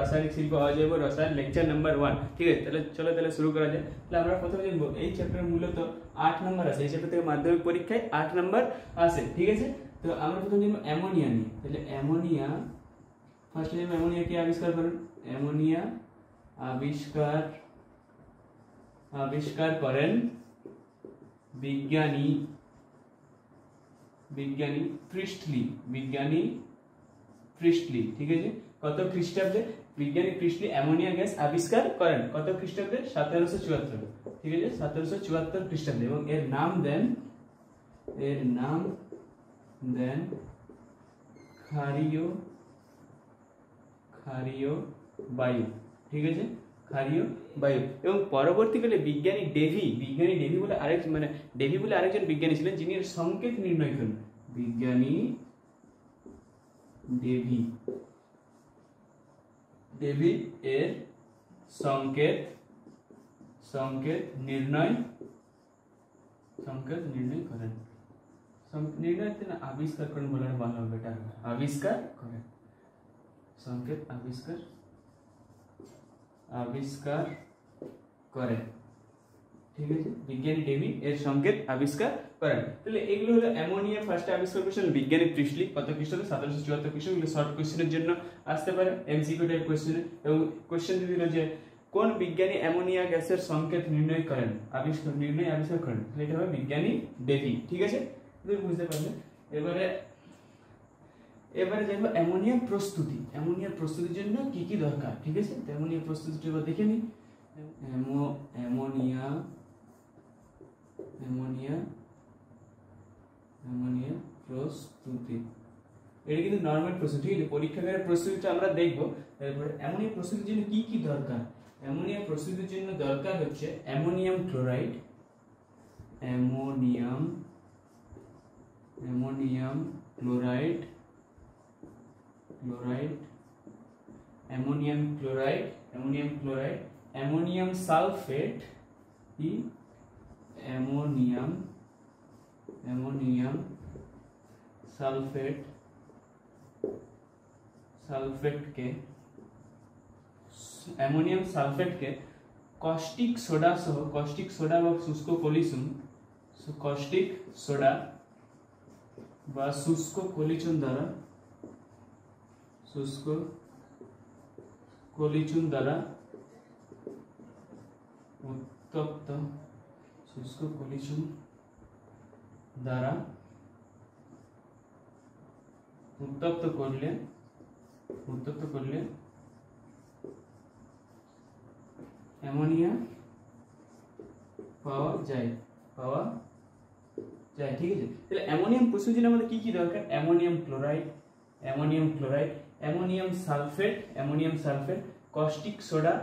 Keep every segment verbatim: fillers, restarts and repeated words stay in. रासायनिक शिल्प आज है वो रसायन लेक्चर नंबर वन। ठीक है, चलो चलो तेल शुरू करा जाए। हमारा प्रथम देखो यही चैप्टर मूलत आठ नम्बर आसे, এই চ্যাপ্টার থেকে माध्यमिक परीक्षा आठ नम्बर आसे। ठीक है, तो আমরা প্রথম দেখব অ্যামোনিয়া নিয়ে। তাহলে অ্যামোনিয়া ফার্স্ট টাইম অ্যামোনিয়া কি আবিষ্কার করেন? অ্যামোনিয়া আবিষ্কার আবিষ্কার করেন বিজ্ঞানী বিজ্ঞানী প্রিস্টলি বিজ্ঞানী প্রিস্টলি। ঠিক আছে, কত খ্রিস্টাব্দে বিজ্ঞানী প্রিস্টলি অ্যামোনিয়া গ্যাস আবিষ্কার করেন? কত খ্রিস্টাব্দে? सत्रह सौ चौहत्तर। ঠিক আছে, सत्रह सौ चौहत्तर খ্রিস্টাব্দে, এবং এর নাম দেন এর নাম দেন ক্ষারীয় ক্ষারীয় বায়ু। ঠিক আছে, ক্ষারীয় বায়ু। এবং পরবর্তীকালে বিজ্ঞানী ডেভি বিজ্ঞানী ডেভি বলে আরেক মানে ডেভি বলে আরেকজন বিজ্ঞানী ছিলেন যিনি এর সংকেত নির্ণয় করেন। বিজ্ঞানী ডেভি ডেভি এর সংকেত संकेत निर्णय संकेत निर्णय करें निर्णय थे ना आविष्कार करें बोला वाला बेटा आविष्कार करें संकेत आविष्कार आविष्कार करें। ठीक है, विज्ञानी डेवी एर संकेत आविष्कार करें। তাহলে এগুলো হলো অ্যামোনিয়া ফার্স্ট আবিষ্কার করেন বিজ্ঞানী প্রিস্টলি। কত খ্রিস্টাব্দে? सत्रह सौ चौहत्तर খ্রিস্টাব্দে। শর্ট কোশ্চেনের জন্য আসতে পারে এমসিকিউ টাইপ কোশ্চেন। এবং কোশ্চেন দিলো যে কোন বিজ্ঞানী অ্যামোনিয়া গ্যাসের সংকেত নির্ণয় করেন আবিষ্কার নির্ণয় আবিষ্কার করেন এটা হবে বিজ্ঞানী ডেভি। ঠিক আছে, তুমি বুঝতে পারলে। এবারে এবারে দেখো অ্যামোনিয়া প্রস্তুতি। অ্যামোনিয়া প্রস্তুতির জন্য কি কি দরকার? ঠিক আছে, অ্যামোনিয়া প্রস্তুতিটা দেখে নি। অ্যামো অ্যামোনিয়া অ্যামোনিয়া অ্যামোনিয়া প্রস্তুতি এটা কিন্তু নরমাল প্রস্তুতি। ঠিক আছে, পরীক্ষাগারের প্রস্তুতিটা আমরা দেখব। এবারে অ্যামোনিয়া প্রস্তুতির জন্য কি কি দরকার? অ্যামোনিয়া প্রস্তুতির জন্য দরকার হচ্ছে ammonium chloride ammonium ammonium chloride chloride ammonium chloride ammonium chloride ammonium sulphate ই অ্যামোনিয়াম অ্যামোনিয়াম সালফেট সালফেট কে अमोनियम सल्फेट के कॉस्टिक सोडा सह कॉस्टिक सोडा व शुष्क कोलिशन कॉस्टिक सोडा व शुष्क कोलिशन द्वारा शुष्क कोलिशन द्वारा उत्तप्त शुष्क कोलिशन द्वारा उत्तप्त करले उत्तप्त करले অ্যামোনিয়া পাওয়া যায় পাওয়া যায়। ঠিক আছে, তাহলে অ্যামোনিয়াম প্রস্তুতির জন্য আমাদের কি কি দরকার? Ammonium chloride ammonium chloride ammonium sulphate ammonium sulphate caustic soda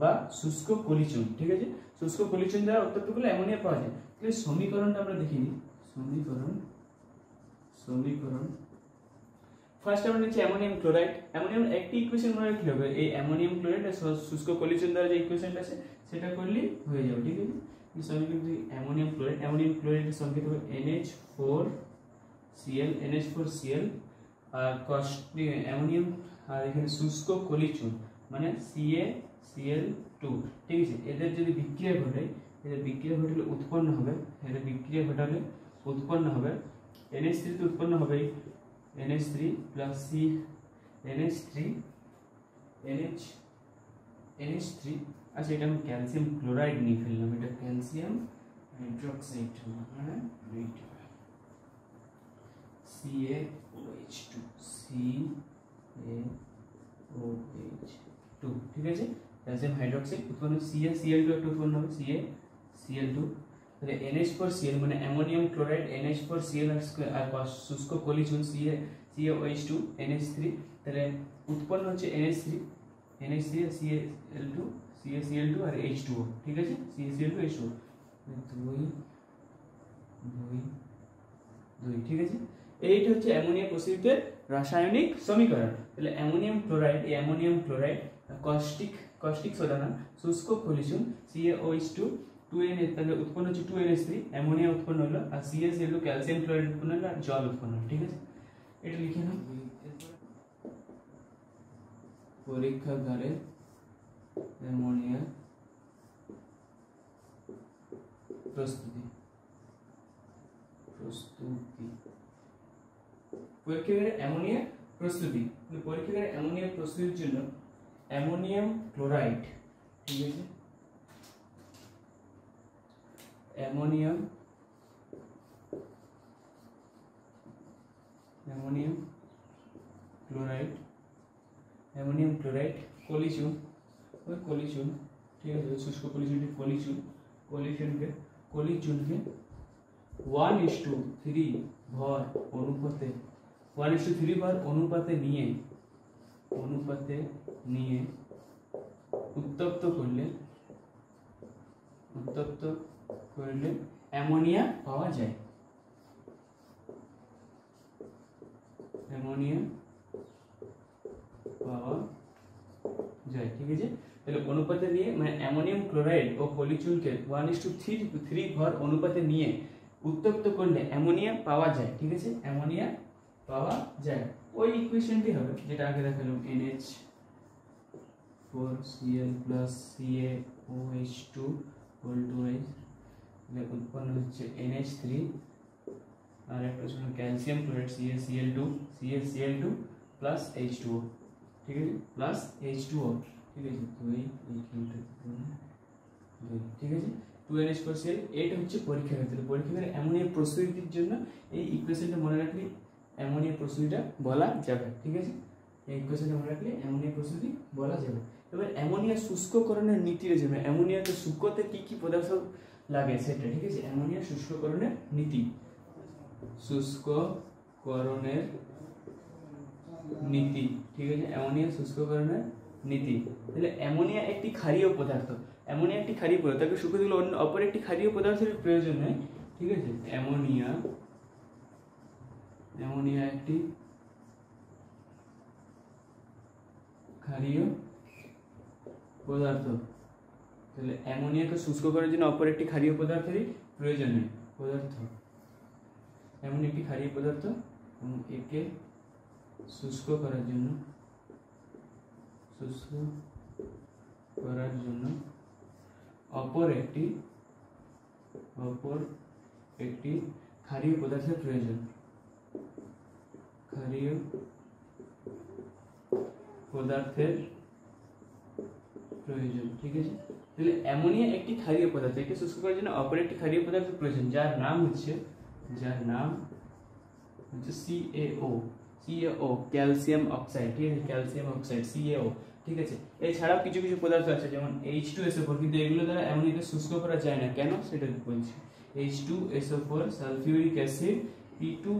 বা শুষ্ক কলিচুন। ঠিক আছে, শুষ্ক কলিচুন দ্বারা উত্তপ্ত করলে অ্যামোনিয়া পাওয়া যায়। তাহলে সমীকরণটা আমরা দেখে নিই। সমীকরণ সমীকরণ ফার্স্ট আমরা নিচে অ্যামোনিয়াম ক্লোরাইড অ্যামোনিয়াম একটি ইকুয়েশন মনে রাখতে হবে। এই অ্যামোনিয়াম ক্লোরাইড আর শুষ্ক কলিচুন দ্বারা যে ইকুয়েশনটা আছে সেটা করলে হয়ে যাবে। ঠিক আছে, এই সমীকরণ থেকে অ্যামোনিয়াম ক্লোরাইড অ্যামোনিয়াম ক্লোরাইডের সংকেত হবে N H four C L N H four C L আর কস্টিক অ্যামোনিয়াম আর এখানে শুষ্ক কলিচুন মানে C A C L two. ঠিক আছে, এদের যদি বিক্রিয়া ঘটে এদের বিক্রিয়া ঘটলে উৎপন্ন হবে এদের বিক্রিয়া ঘটালে উৎপন্ন হবে এন এইচ থ্রি তো উৎপন্ন হবে N H three plus C N H three N H N H three. अच्छा, ये हम कैल्शियम क्लोराइड नहीं फिलना बेटा कैल्शियम हाइड्रोक्साइड है right. C A O H two C A O H two. ठीक है, कैल्शियम हाइड्रोक्साइड उत्पन्न सी ए सी एल टू उत्पन्न हो C A C L two তাহলে N H four C L মানে ammonium chloride N H four C L আর শুষ্ক কলিচুন C A C O H two N H three. তাহলে উৎপন্ন হচ্ছে N H three N H three C A C L two C A C L two আর H two O. ঠিক আছে, C A C L two H two O দুই দুই দুই। ঠিক আছে, এইটা হচ্ছে অ্যামোনিয়া প্রস্তুতির রাসায়নিক সমীকরণ। তাহলে অ্যামোনিয়াম ক্লোরাইড এই ammonium chloride caustic caustic soda না শুষ্ক কলিচুন C A O H two two N তাহলে উৎপন্ন হচ্ছে two N H three ammonia উৎপন্ন হলো আর C S L calcium chloride উৎপন্ন হলো আর জল উৎপন্ন হলো। ঠিক আছে, এটা লিখে নাও। পরীক্ষাগারে অ্যামোনিয়া প্রস্তুতি প্রস্তুতি পরীক্ষাগারে অ্যামোনিয়া প্রস্তুতি পরীক্ষাগারে অ্যামোনিয়া প্রস্তুতির জন্য অ্যামোনিয়াম ক্লোরাইড ঠিক আছে ammonium ammonium chloride ammonium chloride কলিচুন ওই কলিচুন ঠিক আছে শুষ্ক কলিচুনটি কলিচুন কলিচুনকে কলিচুনকে वन इस टू थ्री भर अनुपाते वन इस टू थ्री भर अनुपाते निये अनुपाते निये उत्तप्त करले उत्तप्त करले अमोनिया पावा जाए अमोनिया पावा जाए ठीक है তাহলে অনুপাতে নিয়ে মানে অ্যামোনিয়াম ক্লোরাইড ও পলিচুনকে वन इस टू थ्री ভর অনুপাতে নিয়ে উত্তপ্ত করলে অ্যামোনিয়া পাওয়া যায় ঠিক আছে অ্যামোনিয়া পাওয়া যায় ওই ইকুয়েশনটি হবে যেটা আগে দেখালাম N H four C L + C A O H two = তাহলে উৎপন্ন হচ্ছে एन एच थ्री আর একটা হলো calcium chloride C A C L two C A C L two + H two O ঠিক আছে প্লাস एच टू ओ ठीक है तो ये ठीक है two N H four C L एट হচ্ছে পরীক্ষার ক্ষেত্রে পরীক্ষার অ্যামোনিয়া প্রস্তুতির জন্য এই ইকুয়েশনটা মনে রাখলে অ্যামোনিয়া প্রস্তুতিটা বলা যাবে ঠিক আছে এই ইকুয়েশনটা মনে রাখলে অ্যামোনিয়া প্রস্তুতি বলা যাবে এবার অ্যামোনিয়া শুষ্ককরণের নীতি রয়েছে মানে অ্যামোনিয়াকে শুষ্কতে কি কি পদার্থ লাগে সেটা ঠিক আছে অ্যামোনিয়া শুষ্ককরণের নীতি শুষ্ককরণের নীতি ঠিক আছে অ্যামোনিয়া শুষ্ককরণের नीति अमोनिया एक क्षारीय पदार्थ अमोनिया एक क्षारीय पदार्थ शुक्र दिल अपर एक क्षारीय पदार्थ प्रयोजन है ठीक है अमोनिया अमोनिया एक क्षारीय पदार्थ अमोनिया के शुष्क करार जन्य अपर एक क्षारीय पदार्थ प्रयोजन है पदार्थ एमन एक क्षारीय पदार्थ एके शुष्क करार जन्य शुष्क करार जन्य अपर एकटी अपर एकटी क्षारीय पदार्थ प्रयोजन क्षारीय पदार्थ प्रयोजन ठीक है তাহলে অ্যামোনিয়া একটি ক্ষারীয় পদার্থ একে শুষ্ক করার জন্য অপর একটি ক্ষারীয় পদার্থ প্রয়োজন যার নাম হচ্ছে যার নাম হচ্ছে C A O C A O calcium oxide ঠিক আছে ক্যালসিয়াম অক্সাইড सी ए ओ ঠিক আছে এছাড়াও কিছু কিছু পদার্থ আছে যেমন H two S O four কিন্তু এগুলো দ্বারা অ্যামোনিয়াকে শুষ্ক করা যায় না কেন সেটা বলছি H two S O four sulphuric acid P two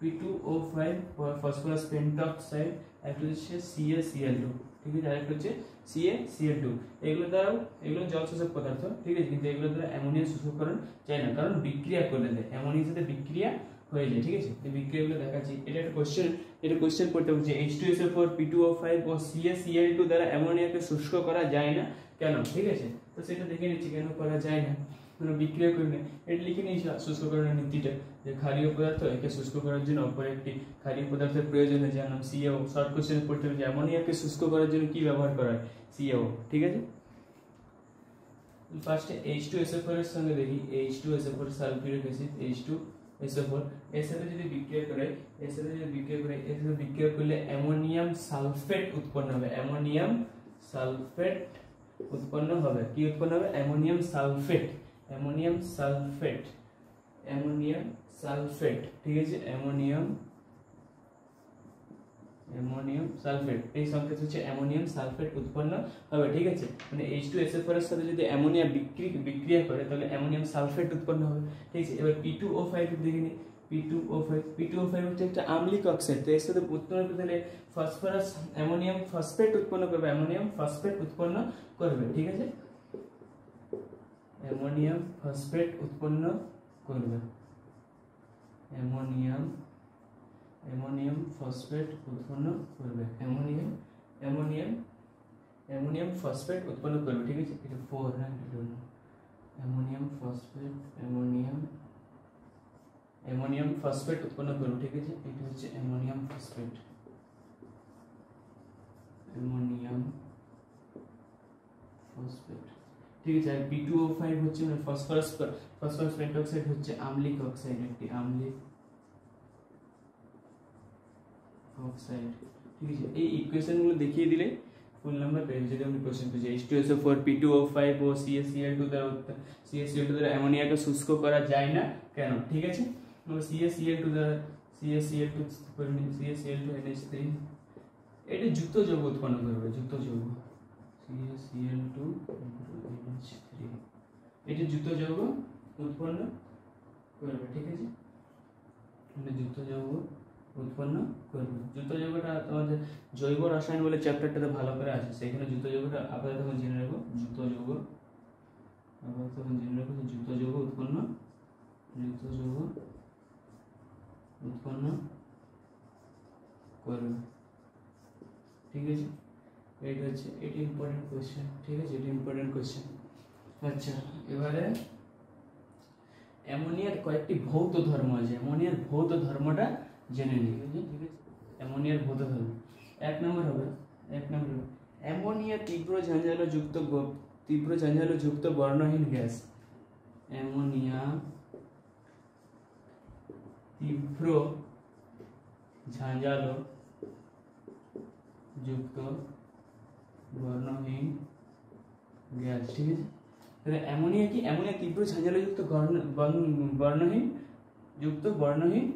P two O five phosphorus pentoxide একটা হচ্ছে C A C L two ঠিক আছে আরেকটা হচ্ছে C A C L two এগুলো দ্বারা এগুলো জলশোষক পদার্থ ঠিক আছে কিন্তু এগুলো দ্বারা অ্যামোনিয়া শুষ্ককরণ যায় না কারণ বিক্রিয়া করে দেয় অ্যামোনিয়ার সাথে বিক্রিয়া হয়ে যায় ঠিক আছে এই বিক্রিয়াগুলো দেখাচ্ছি এটা একটা কোশ্চেন এটা কোশ্চেন করতে হচ্ছে H two S O four P two O five ও C A C L two দ্বারা অ্যামোনিয়াকে শুষ্ক করা যায় না কেন ঠিক আছে তো সেটা দেখে নিচ্ছি কেন করা যায় না কোনো বিক্রিয়া করে না এটা লিখে নিয়েছি শুষ্ককরণের নীতিটা যে ক্ষারীয় পদার্থ একে শুষ্ক করার জন্য অপর একটি ক্ষারীয় পদার্থের প্রয়োজন হয় যার নাম C A O short question করতে হচ্ছে অ্যামোনিয়াকে শুষ্ক করার জন্য কি ব্যবহার করা হয় সি এ ও ঠিক আছে first H two S O four এর সঙ্গে দেখি H two S O four sulphuric acid H2 S O four এসএসএ যদি বিক্রিয়া করে এসএসএ যদি বিক্রিয়া করে এসএসএ বিক্রিয়া করলে অ্যামোনিয়াম সালফেট উৎপন্ন হবে অ্যামোনিয়াম সালফেট উৎপন্ন হবে কি উৎপন্ন হবে ammonium sulphate ammonium sulphate ammonium sulphate ঠিক আছে অ্যামোনিয়াম অ্যামোনিয়াম সালফেট এই সংকেত হচ্ছে অ্যামোনিয়াম সালফেট উৎপন্ন হবে ঠিক আছে মানে H two S O four এর সাথে যদি অ্যামোনিয়া বিক্রিয়া বিক্রিয়া করে তাহলে অ্যামোনিয়াম সালফেট উৎপন্ন হবে ঠিক আছে এবার পি টু ও ফাইভ দেখেনি P two O five P two O five হচ্ছে একটা আম্লিক অক্সাইড তো এর সাথে উৎপন্ন করতে তাহলে ফসফরাস অ্যামোনিয়াম ফসফেট উৎপন্ন করবে অ্যামোনিয়াম ফসফেট উৎপন্ন করবে ঠিক আছে অ্যামোনিয়াম ফসফেট উৎপন্ন করবে অ্যামোনিয়াম অ্যামোনিয়াম ফসফেট উৎপন্ন করবে অ্যামোনিয়াম অ্যামোনিয়াম অ্যামোনিয়াম ফসফেট উৎপন্ন করবে ঠিক আছে এটা চার হ্যাঁ ammonium phosphate ammonium ammonium phosphate উৎপন্ন করবে ঠিক আছে এটা হচ্ছে অ্যামোনিয়াম ফসফেট अमोनियम फॉस्फेट ठीक है। चाहे बी टू ओ फाइव হচ্ছে মানে ফসফরাস ফসফরাস পেন্টক্সাইড হচ্ছে অ্যামলিক অক্সাইড, একটি অ্যামলিক অক্সাইড ঠিক আছে। এই ইকুয়েশন গুলো দেখিয়ে দিলে ফুল নাম্বার পেয়ে যদি আমরা क्वेश्चन বুঝি H two S O four P two O five ও C a C l two দ্বারা C a C l two দ্বারা অ্যামোনিয়াকে শুষ্ক করা যায় না কেন ঠিক আছে। আমরা C a C l two দ্বারা C a C l two পরিণত C a C l two N H three এটা যুক্ত যৌগ উৎপন্ন করবে, যুক্ত যৌগ C a C l two N H three এটা যুক্ত যৌগ উৎপন্ন করবে ঠিক আছে। এটা যুক্ত যৌগ উৎপন্ন করবে, যুক্ত যৌগটা তোমাদের জৈব রসায়ন বলে চ্যাপ্টারটাতে ভালো করে আছে, সেখানে যুক্ত যৌগটা আপাতত আমরা জেনে রাখব। যুক্ত যৌগ আপাতত আমরা জেনে রাখব যুক্ত যৌগ উৎপন্ন যুক্ত যৌগ উৎপন্ন করবে ঠিক আছে। এটা হচ্ছে এটি ইম্পর্টেন্ট কোশ্চেন ঠিক আছে, এটি ইম্পর্টেন্ট কোশ্চেন। আচ্ছা এবারে অ্যামোনিয়ার কয়েকটি ভৌত ধর্ম আছে, অ্যামোনিয়ার ভৌত ধর্মটা জেনে নিই ঠিক আছে। অ্যামোনিয়ার ভৌত ধর্ম এক নম্বর হবে এক নম্বর অ্যামোনিয়া তীব্র ঝঞ্ঝালো যুক্ত তীব্র ঝঞ্ঝালো যুক্ত বর্ণহীন গ্যাস। অ্যামোনিয়া তীব্র ঝঞ্ঝালো যুক্ত বর্ণহীন গ্যাস ঠিক আছে। তাহলে অ্যামোনিয়া কি অ্যামোনিয়া তীব্র ঝঞ্ঝালো যুক্ত বর্ণহীন যুক্ত বর্ণহীন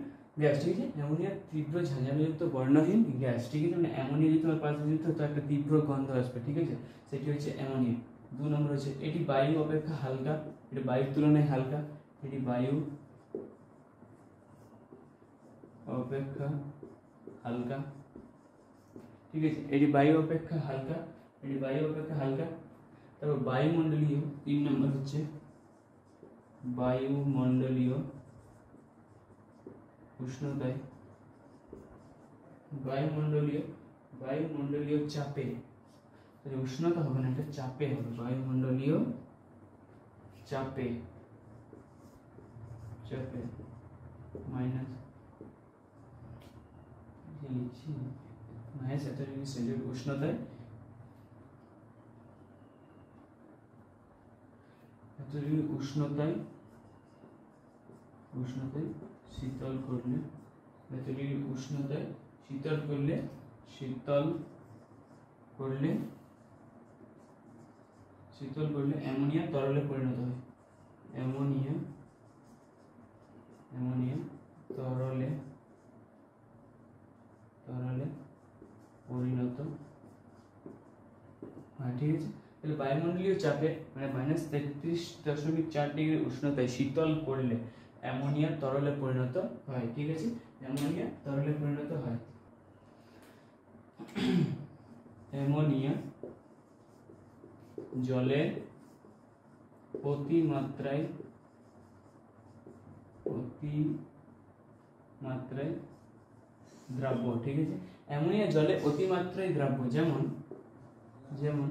গ্যাস ঠিক আছে। অ্যামোনিয়া তীব্র ঝঞ্ঝালো যুক্ত বর্ণহীন গ্যাস ঠিক আছে। মানে অ্যামোনিয়া যদি তোমার পাশে দিত তো একটা তীব্র গন্ধ আসবে ঠিক আছে, সেটি হচ্ছে অ্যামোনিয়া। দু নম্বর হচ্ছে এটি বায়ু অপেক্ষা হালকা, এটি বায়ুর তুলনায় হালকা, এটি বায়ু অপেক্ষা হালকা ঠিক আছে। এটি বায়ু অপেক্ষা হালকা, এটি বায়ু অপেক্ষা হালকা। তারপর বায়ুমণ্ডলীয় তিন নম্বর হচ্ছে বায়ুমণ্ডলীয় উষ্ণতায় বায়ুমণ্ডলীয় বায়ুমণ্ডলীয় চাপে, তাহলে উষ্ণতা হবে না এটা চাপে হবে, বায়ুমণ্ডলীয় চাপে চাপে মাইনাস माइनस सत्तर डिग्री सेल्सियस उष्णता सत्तर डिग्री उष्णता उष्णता शीतल कर ले सत्तर डिग्री उष्णता शीतल कर ले शीतल कर ले शीतल कर ले अमोनिया तरले परिणत है, अमोनिया अमोनिया तरले तरले परिणत हाँ ठीक है। তাহলে বায়ুমণ্ডলীয় চাপে মানে माइनस तेत्रिश दशमिक चार डिग्री उष्णता शीतल कर ले অ্যামোনিয়া तरले परिणत है ठीक है। অ্যামোনিয়া तरले परिणत है অ্যামোনিয়া जले अतिमात्राय अतिमात्राय द्रव्य ठीक है। অ্যামোনিয়া जले अतिमात्राय द्रव्य যেমন যেমন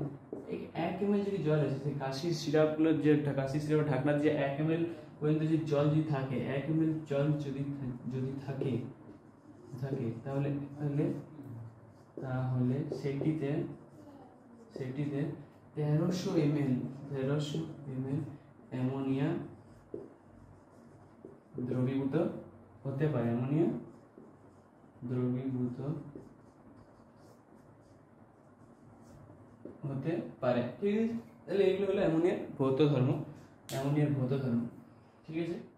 এক এমএল যদি জল আছে সেই কাশির সিরাপগুলো যে কাশির সিরাপ ঢাকনার যে এক এমএল পর্যন্ত যে জল যদি থাকে এক এমএল জল যদি যদি থাকে থাকে তাহলে তাহলে তাহলে সেটিতে সেটিতে তেরোশো এমএল তেরোশো এমএল অ্যামোনিয়া দ্রবীভূত হতে পারে, অ্যামোনিয়া দ্রবীভূত होते पारे ठीक है। তাহলে এগুলো হলো অ্যামোনিয়ার ভৌত ধর্ম, অ্যামোনিয়ার ভৌত ধর্ম ঠিক আছে।